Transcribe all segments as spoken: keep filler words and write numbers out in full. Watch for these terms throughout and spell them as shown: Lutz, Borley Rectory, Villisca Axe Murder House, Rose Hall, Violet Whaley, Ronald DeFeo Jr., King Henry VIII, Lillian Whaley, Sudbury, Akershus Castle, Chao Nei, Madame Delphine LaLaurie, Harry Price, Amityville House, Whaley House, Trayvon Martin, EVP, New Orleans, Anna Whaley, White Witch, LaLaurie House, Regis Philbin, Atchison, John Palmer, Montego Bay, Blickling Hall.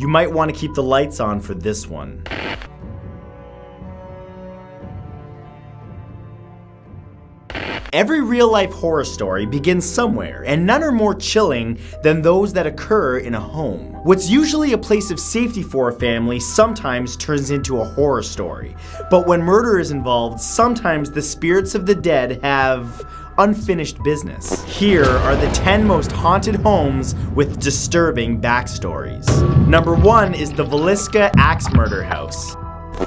You might want to keep the lights on for this one. Every real-life horror story begins somewhere, and none are more chilling than those that occur in a home. What's usually a place of safety for a family sometimes turns into a horror story, but when murder is involved, sometimes the spirits of the dead have unfinished business. Here are the ten most haunted homes with disturbing backstories. Number one is the Villisca Axe Murder House.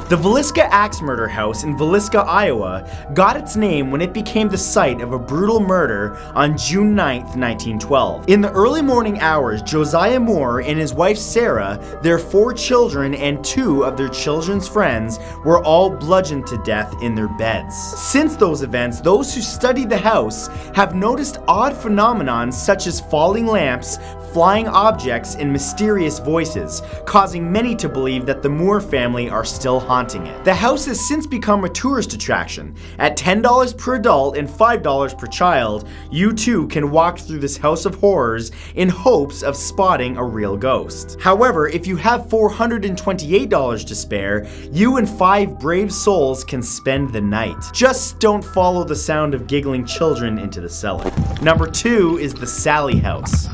The Villisca Axe Murder House in Villisca, Iowa got its name when it became the site of a brutal murder on June ninth, nineteen twelve. In the early morning hours, Josiah Moore and his wife Sarah, their four children and two of their children's friends were all bludgeoned to death in their beds. Since those events, those who studied the house have noticed odd phenomena such as falling lamps, flying objects, and mysterious voices, causing many to believe that the Moore family are still haunting it. The house has since become a tourist attraction. At ten dollars per adult and five dollars per child, you too can walk through this house of horrors in hopes of spotting a real ghost. However, if you have four hundred twenty-eight dollars to spare, you and five brave souls can spend the night. Just don't follow the sound of giggling children into the cellar. Number two is the Sally House.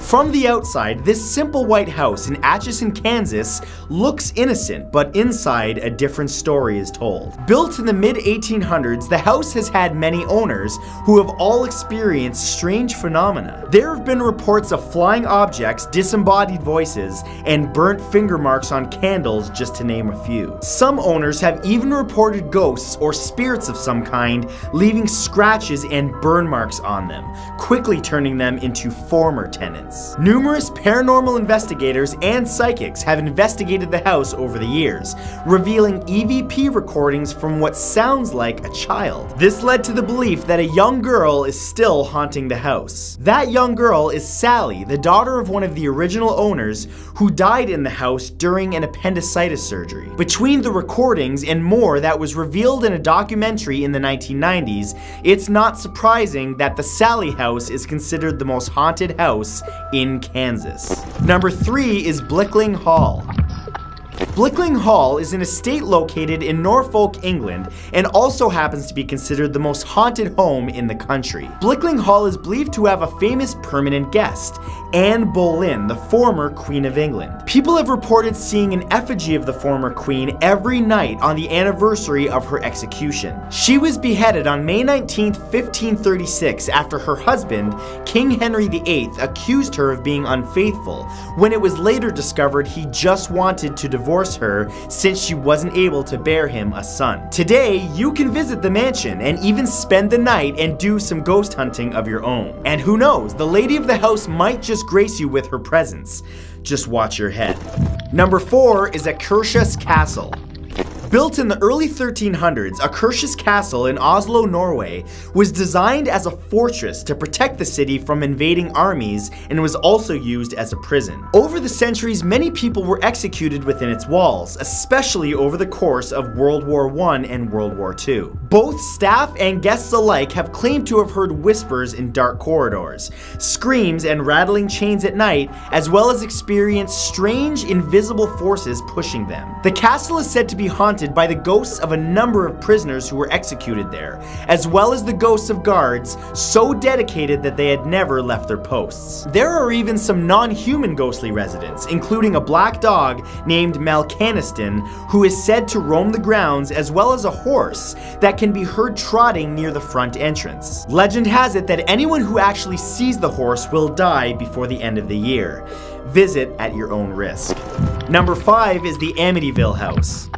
From the outside, this simple white house in Atchison, Kansas looks innocent, but inside a different story is told. Built in the mid eighteen hundreds, the house has had many owners who have all experienced strange phenomena. There have been reports of flying objects, disembodied voices, and burnt finger marks on candles, just to name a few. Some owners have even reported ghosts or spirits of some kind, leaving scratches and burn marks on them, quickly turning them into former tenants. Numerous paranormal investigators and psychics have investigated the house over the years, revealing E V P recordings from what sounds like a child. This led to the belief that a young girl is still haunting the house. That young girl is Sally, the daughter of one of the original owners who died in the house during an appendicitis surgery. Between the recordings and more that was revealed in a documentary in the nineteen nineties, it's not surprising that the Sally House is considered the most haunted house in Kansas. Number three is Blickling Hall. Blickling Hall is an estate located in Norfolk, England, and also happens to be considered the most haunted home in the country. Blickling Hall is believed to have a famous permanent guest, Anne Boleyn, the former Queen of England. People have reported seeing an effigy of the former Queen every night on the anniversary of her execution. She was beheaded on May nineteenth, fifteen thirty-six, after her husband, King Henry the Eighth, accused her of being unfaithful, when it was later discovered he just wanted to divorce her since she wasn't able to bear him a son. Today, you can visit the mansion and even spend the night and do some ghost hunting of your own. And who knows, the lady of the house might just grace you with her presence. Just watch your head. Number four is Akershus Castle. Built in the early thirteen hundreds, Akershus Castle in Oslo, Norway, was designed as a fortress to protect the city from invading armies and was also used as a prison. Over the centuries, many people were executed within its walls, especially over the course of World War One and World War Two. Both staff and guests alike have claimed to have heard whispers in dark corridors, screams and rattling chains at night, as well as experienced strange, invisible forces pushing them. The castle is said to be haunted by the ghosts of a number of prisoners who were executed there, as well as the ghosts of guards so dedicated that they had never left their posts. There are even some non-human ghostly residents, including a black dog named Mel Caniston, who is said to roam the grounds, as well as a horse that can be heard trotting near the front entrance. Legend has it that anyone who actually sees the horse will die before the end of the year. Visit at your own risk. Number five is the Amityville House.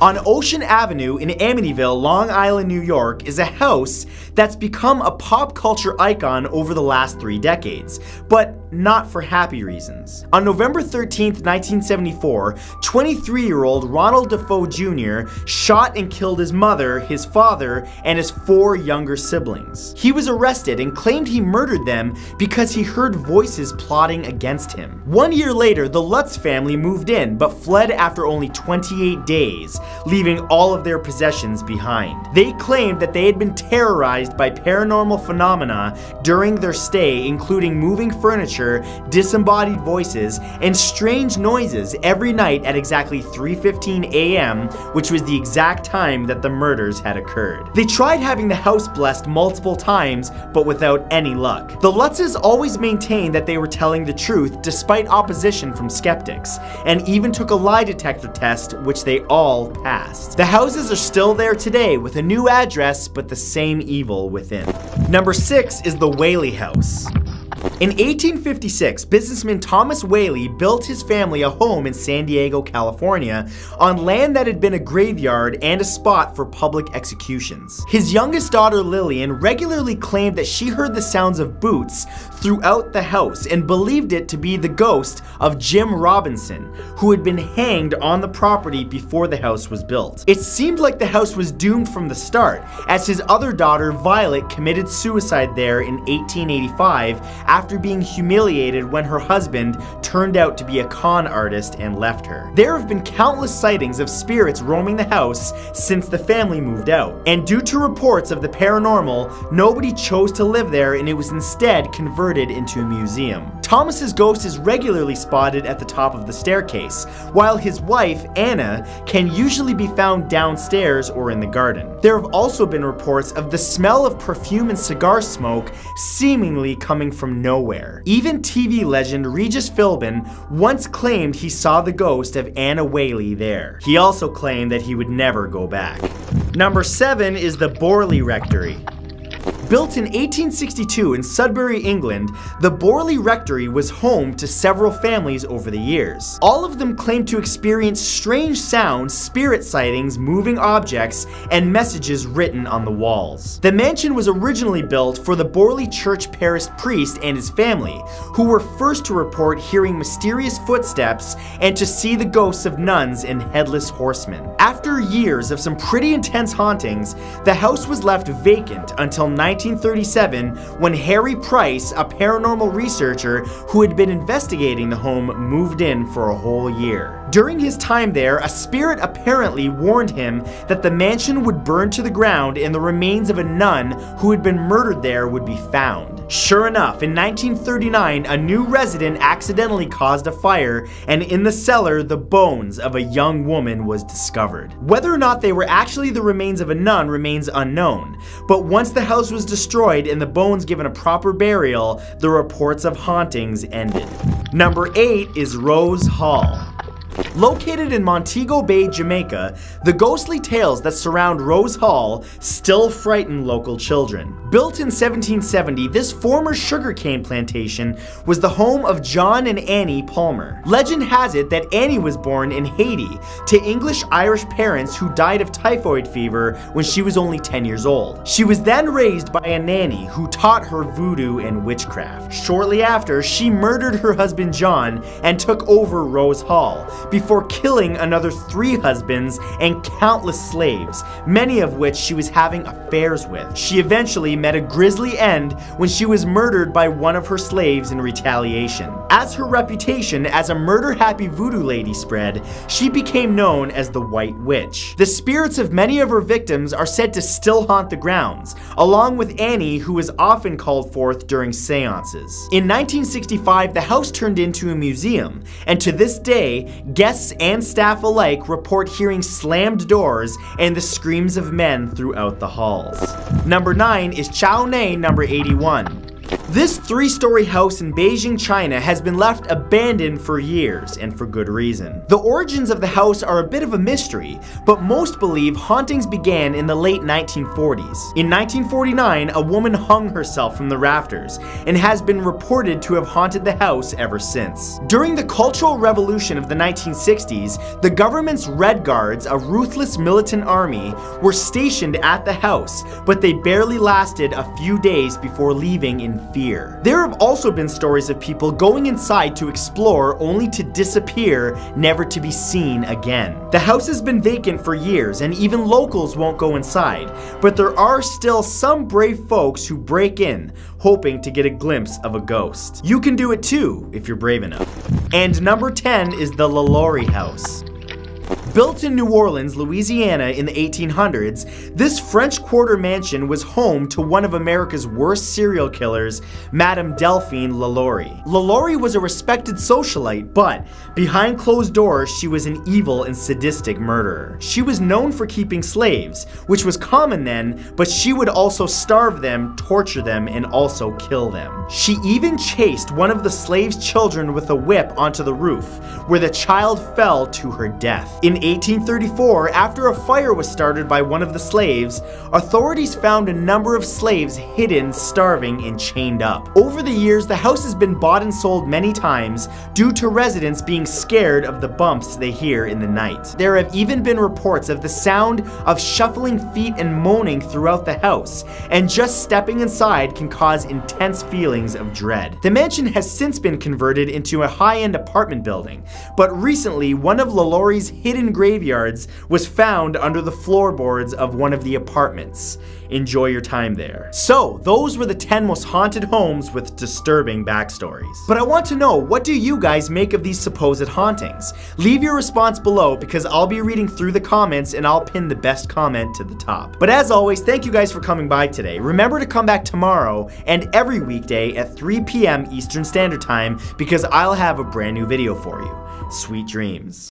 On Ocean Avenue in Amityville, Long Island, New York, is a house that's become a pop culture icon over the last three decades, but not for happy reasons. On November thirteenth, nineteen seventy-four, twenty-three-year-old Ronald DeFeo Junior shot and killed his mother, his father, and his four younger siblings. He was arrested and claimed he murdered them because he heard voices plotting against him. One year later, the Lutz family moved in, but fled after only twenty-eight days, leaving all of their possessions behind. They claimed that they had been terrorized by paranormal phenomena during their stay, including moving furniture, disembodied voices, and strange noises every night at exactly three fifteen a m, which was the exact time that the murders had occurred. They tried having the house blessed multiple times, but without any luck. The Lutzes always maintained that they were telling the truth despite opposition from skeptics, and even took a lie detector test, which they all passed. The houses are still there today with a new address, but the same evil within. Number six is the Whaley House. In eighteen fifty-six, businessman Thomas Whaley built his family a home in San Diego, California, on land that had been a graveyard and a spot for public executions. His youngest daughter Lillian regularly claimed that she heard the sounds of boots throughout the house and believed it to be the ghost of Jim Robinson, who had been hanged on the property before the house was built. It seemed like the house was doomed from the start, as his other daughter Violet committed suicide there in eighteen eighty-five after being humiliated when her husband turned out to be a con artist and left her. There have been countless sightings of spirits roaming the house since the family moved out, and due to reports of the paranormal, nobody chose to live there and it was instead converted into a museum. Thomas's ghost is regularly spotted at the top of the staircase, while his wife, Anna, can usually be found downstairs or in the garden. There have also been reports of the smell of perfume and cigar smoke seemingly coming from nowhere. Even T V legend Regis Philbin once claimed he saw the ghost of Anna Whaley there. He also claimed that he would never go back. Number seven is the Borley Rectory. Built in eighteen sixty-two in Sudbury, England, the Borley Rectory was home to several families over the years. All of them claimed to experience strange sounds, spirit sightings, moving objects, and messages written on the walls. The mansion was originally built for the Borley Church parish priest and his family, who were first to report hearing mysterious footsteps and to see the ghosts of nuns and headless horsemen. After years of some pretty intense hauntings, the house was left vacant until nineteen thirty-seven, when Harry Price, a paranormal researcher who had been investigating the home, moved in for a whole year. During his time there, a spirit apparently warned him that the mansion would burn to the ground and the remains of a nun who had been murdered there would be found. Sure enough, in nineteen thirty-nine, a new resident accidentally caused a fire, and in the cellar, the bones of a young woman was discovered. Whether or not they were actually the remains of a nun remains unknown, but once the house was destroyed and the bones given a proper burial, the reports of hauntings ended. Number eight is Rose Hall. Located in Montego Bay, Jamaica, the ghostly tales that surround Rose Hall still frighten local children. Built in seventeen seventy, this former sugarcane plantation was the home of John and Annie Palmer. Legend has it that Annie was born in Haiti to English-Irish parents who died of typhoid fever when she was only ten years old. She was then raised by a nanny who taught her voodoo and witchcraft. Shortly after, she murdered her husband John and took over Rose Hall, before killing another three husbands and countless slaves, many of which she was having affairs with. She eventually met a grisly end when she was murdered by one of her slaves in retaliation. As her reputation as a murder-happy voodoo lady spread, she became known as the White Witch. The spirits of many of her victims are said to still haunt the grounds, along with Annie, who is often called forth during seances. In nineteen sixty-five, the house turned into a museum, and to this day, guests and staff alike report hearing slammed doors and the screams of men throughout the halls. Number nine is Chao Nei number eighty-one. This three-story house in Beijing, China has been left abandoned for years, and for good reason. The origins of the house are a bit of a mystery, but most believe hauntings began in the late nineteen forties. In nineteen forty-nine, a woman hung herself from the rafters and has been reported to have haunted the house ever since. During the Cultural Revolution of the nineteen sixties, the government's Red Guards, a ruthless militant army, were stationed at the house, but they barely lasted a few days before leaving in fear. There have also been stories of people going inside to explore only to disappear, never to be seen again. The house has been vacant for years and even locals won't go inside, but there are still some brave folks who break in, hoping to get a glimpse of a ghost. You can do it too if you're brave enough. And number ten is the LaLaurie House. Built in New Orleans, Louisiana in the eighteen hundreds, this French Quarter mansion was home to one of America's worst serial killers, Madame Delphine LaLaurie. LaLaurie was a respected socialite, but behind closed doors, she was an evil and sadistic murderer. She was known for keeping slaves, which was common then, but she would also starve them, torture them, and also kill them. She even chased one of the slave's children with a whip onto the roof, where the child fell to her death. In eighteen thirty-four, after a fire was started by one of the slaves, authorities found a number of slaves hidden, starving, and chained up. Over the years, the house has been bought and sold many times due to residents being scared of the bumps they hear in the night. There have even been reports of the sound of shuffling feet and moaning throughout the house, and just stepping inside can cause intense feelings of dread. The mansion has since been converted into a high-end apartment building, but recently one of LaLaurie's hidden graveyards was found under the floorboards of one of the apartments. Enjoy your time there. So, those were the ten most haunted homes with disturbing backstories. But I want to know, what do you guys make of these supposed hauntings? Leave your response below because I'll be reading through the comments and I'll pin the best comment to the top. But as always, thank you guys for coming by today. Remember to come back tomorrow and every weekday at three p m Eastern Standard Time because I'll have a brand new video for you. Sweet dreams.